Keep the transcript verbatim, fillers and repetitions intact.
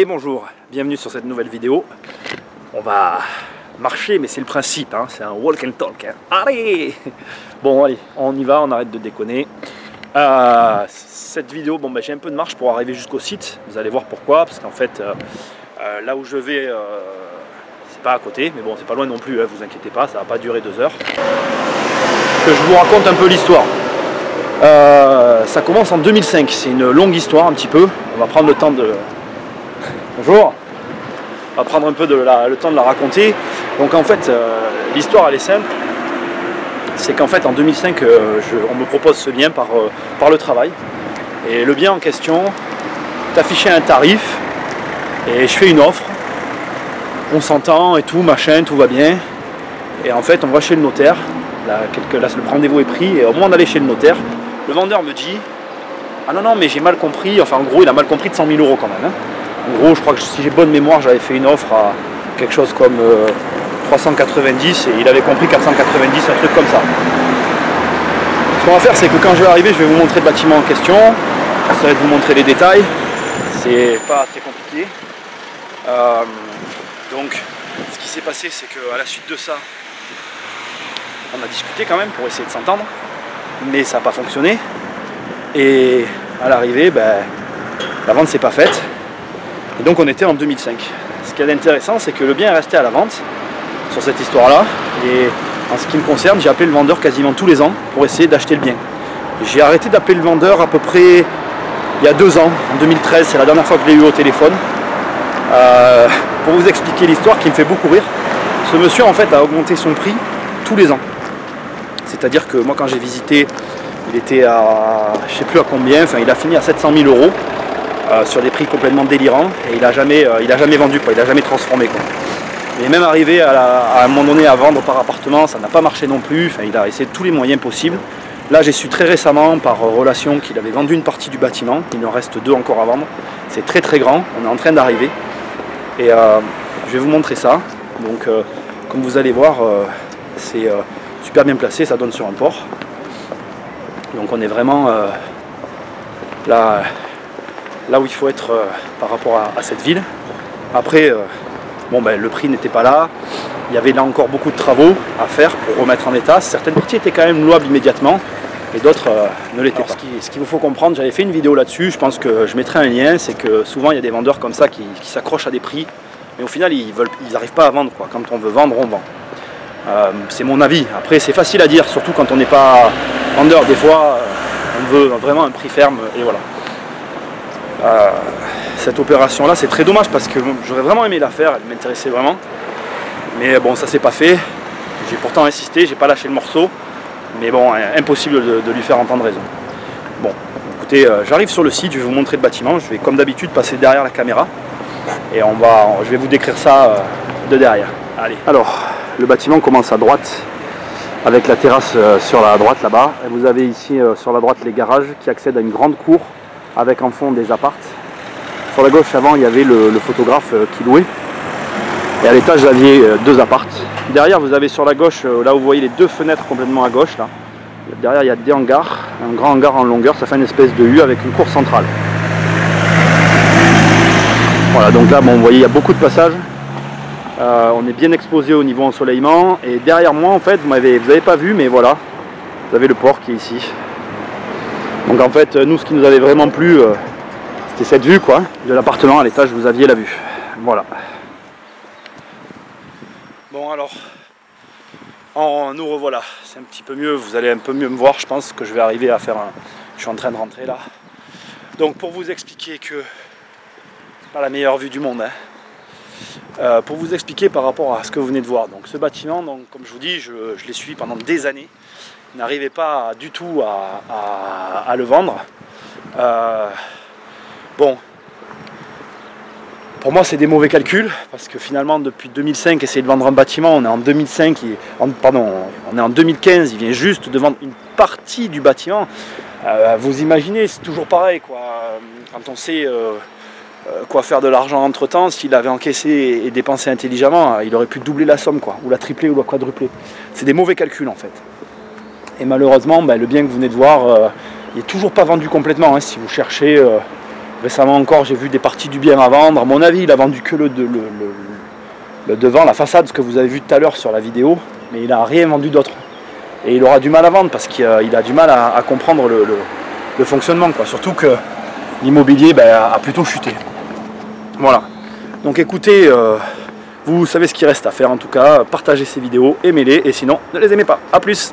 Et bonjour, bienvenue sur cette nouvelle vidéo. On va marcher, mais c'est le principe, hein, c'est un walk and talk. Hein. Allez! Bon, allez, on y va, on arrête de déconner. Euh, cette vidéo, bon, bah, j'ai un peu de marche pour arriver jusqu'au site. Vous allez voir pourquoi, parce qu'en fait, euh, euh, là où je vais, euh, c'est pas à côté, mais bon, c'est pas loin non plus, hein, vous inquiétez pas, ça va pas durer deux heures. Que je vous raconte un peu l'histoire. Euh, ça commence en deux mille cinq, c'est une longue histoire un petit peu. On va prendre le temps de... Bonjour. On va prendre un peu de la, le temps de la raconter. Donc en fait, euh, l'histoire elle est simple. C'est qu'en fait en deux mille cinq, euh, je, on me propose ce bien par, euh, par le travail. Et le bien en question t'affichait un tarif et je fais une offre. On s'entend et tout, machin, tout va bien. Et en fait on va chez le notaire. Là, quelques, là le rendez-vous est pris et au moment d'aller chez le notaire, le vendeur me dit « Ah non, non, mais j'ai mal compris. » Enfin, en gros, il a mal compris de cent mille euros quand même. Hein. En gros, je crois que si j'ai bonne mémoire, j'avais fait une offre à quelque chose comme euh, trois cent quatre-vingt-dix et il avait compris quatre cent quatre-vingt-dix, un truc comme ça. Ce qu'on va faire, c'est que quand je vais arriver, je vais vous montrer le bâtiment en question. Ça va être vous montrer les détails. C'est pas très compliqué. Euh, donc, ce qui s'est passé, c'est qu'à la suite de ça, on a discuté quand même pour essayer de s'entendre. Mais ça n'a pas fonctionné. Et à l'arrivée, ben, la vente s'est pas faite. Et donc on était en deux mille cinq. Ce qui est intéressant, c'est que le bien est resté à la vente sur cette histoire-là. Et en ce qui me concerne, j'ai appelé le vendeur quasiment tous les ans pour essayer d'acheter le bien. J'ai arrêté d'appeler le vendeur à peu près il y a deux ans, en deux mille treize. C'est la dernière fois que je l'ai eu au téléphone. Euh, pour vous expliquer l'histoire qui me fait beaucoup rire, ce monsieur en fait a augmenté son prix tous les ans. C'est-à-dire que moi quand j'ai visité, il était à, je sais plus à combien, enfin il a fini à sept cent mille euros euh, sur des prix complètement délirants et il n'a jamais, euh, il a jamais vendu, quoi, il n'a jamais transformé. Quoi. Il est même arrivé à, la, à un moment donné à vendre par appartement, ça n'a pas marché non plus, enfin, il a essayé tous les moyens possibles. Là j'ai su très récemment par relation qu'il avait vendu une partie du bâtiment, il en reste deux encore à vendre, c'est très très grand, on est en train d'arriver. Et euh, je vais vous montrer ça, donc euh, comme vous allez voir, euh, c'est... Euh, super bien placé, ça donne sur un port. Donc on est vraiment euh, là, là où il faut être euh, par rapport à, à cette ville. Après, euh, bon ben, le prix n'était pas là. Il y avait là encore beaucoup de travaux à faire pour remettre en état. Certaines parties étaient quand même louables immédiatement et d'autres euh, ne l'étaient pas. Ce qu'il ce qu'il faut comprendre, j'avais fait une vidéo là-dessus, je pense que je mettrai un lien, c'est que souvent il y a des vendeurs comme ça qui, qui s'accrochent à des prix, mais au final ils veulent, ils n'arrivent pas à vendre, quoi. Quand on veut vendre, on vend. Euh, c'est mon avis, après c'est facile à dire, surtout quand on n'est pas vendeur, des fois euh, on veut vraiment un prix ferme et voilà. Euh, cette opération là c'est très dommage parce que j'aurais vraiment aimé la faire, elle m'intéressait vraiment, mais bon ça s'est pas fait, j'ai pourtant insisté, j'ai pas lâché le morceau, mais bon impossible de, de lui faire entendre raison. Bon écoutez, euh, j'arrive sur le site, je vais vous montrer le bâtiment, je vais comme d'habitude passer derrière la caméra et on va, je vais vous décrire ça euh, de derrière. Allez. Alors, le bâtiment commence à droite avec la terrasse euh, sur la droite là-bas. Et vous avez ici euh, sur la droite les garages qui accèdent à une grande cour avec en fond des appartes. Sur la gauche avant il y avait le, le photographe euh, qui louait. Et à l'étage vous aviez euh, deux appartes. Derrière vous avez sur la gauche, euh, là où vous voyez les deux fenêtres complètement à gauche là. Derrière il y a des hangars, un grand hangar en longueur, ça fait une espèce de U avec une cour centrale. Voilà donc là bon, vous voyez il y a beaucoup de passages. Euh, on est bien exposé au niveau ensoleillement et derrière moi en fait vous m'avez vous n'avez pas vu mais voilà vous avez le port qui est ici donc en fait nous ce qui nous avait vraiment plu euh, c'était cette vue quoi de l'appartement à l'étage vous aviez la vue voilà. Bon alors on, nous revoilà, c'est un petit peu mieux, vous allez un peu mieux me voir je pense que je vais arriver à faire un... je suis en train de rentrer là donc pour vous expliquer que c'est pas la meilleure vue du monde hein. Euh, pour vous expliquer par rapport à ce que vous venez de voir. Donc ce bâtiment, donc, comme je vous dis, je, je l'ai suivi pendant des années. Je n'arrivais pas du tout à, à, à le vendre. Euh, bon, pour moi c'est des mauvais calculs, parce que finalement depuis deux mille cinq, essayer de vendre un bâtiment, on est en deux mille cinq, en, pardon, on est en deux mille quinze, il vient juste de vendre une partie du bâtiment. Euh, vous imaginez, c'est toujours pareil, quoi. Quand on sait... Euh, quoi faire de l'argent entre temps, s'il avait encaissé et dépensé intelligemment, il aurait pu doubler la somme quoi, ou la tripler ou la quadrupler. C'est des mauvais calculs en fait. Et malheureusement, ben, le bien que vous venez de voir, euh, il n'est toujours pas vendu complètement. Hein. Si vous cherchez, euh, Récemment encore, j'ai vu des parties du bien à vendre. À mon avis, il a vendu que le, le, le, le devant, la façade, ce que vous avez vu tout à l'heure sur la vidéo, mais il n'a rien vendu d'autre. Et il aura du mal à vendre parce qu'il a, il a du mal à, à comprendre le, le, le fonctionnement, quoi. Surtout que l'immobilier ben, a plutôt chuté. Voilà. Donc écoutez, euh, vous savez ce qu'il reste à faire en tout cas. Partagez ces vidéos, aimez-les et sinon ne les aimez pas. A plus!